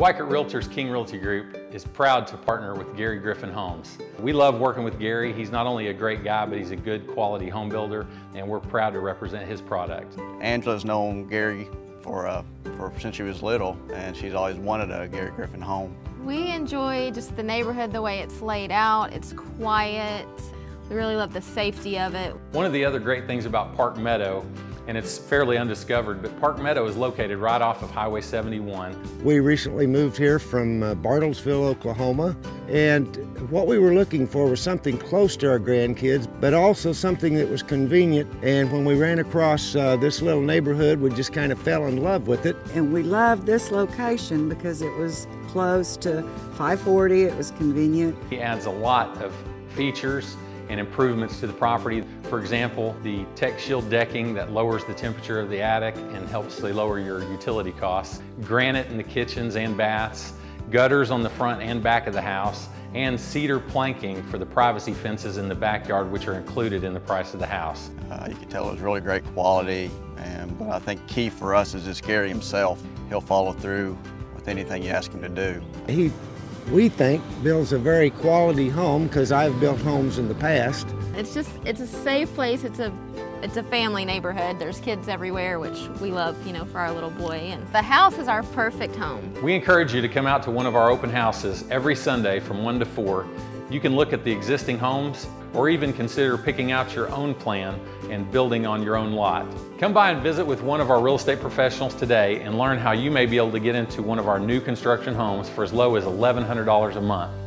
Weichert Realtors King Realty Group is proud to partner with Gary Griffin Homes. We love working with Gary. He's not only a great guy, but he's a good quality home builder, and we're proud to represent his product. Angela's known Gary since she was little, and she's always wanted a Gary Griffin home. We enjoy just the neighborhood, the way it's laid out. It's quiet. We really love the safety of it. One of the other great things about Park Meadow, and it's fairly undiscovered, but Park Meadow is located right off of Highway 71. We recently moved here from Bartlesville, Oklahoma, and what we were looking for was something close to our grandkids, but also something that was convenient. And when we ran across this little neighborhood, we just kind of fell in love with it. And we loved this location because it was close to 540, it was convenient. He adds a lot of features and improvements to the property. For example, the Tech Shield decking that lowers the temperature of the attic and helps lower your utility costs. Granite in the kitchens and baths, gutters on the front and back of the house, and cedar planking for the privacy fences in the backyard, which are included in the price of the house. You can tell it's really great quality, but I think key for us is just Gary himself. He'll follow through with anything you ask him to do. We think builds a very quality home, because I've built homes in the past. It's a safe place. It's a family neighborhood. There's kids everywhere, which we love, you know, for our little boy. And the house is our perfect home. We encourage you to come out to one of our open houses every Sunday from 1 to 4. You can look at the existing homes or even consider picking out your own plan and building on your own lot. Come by and visit with one of our real estate professionals today and learn how you may be able to get into one of our new construction homes for as low as $1,100 a month.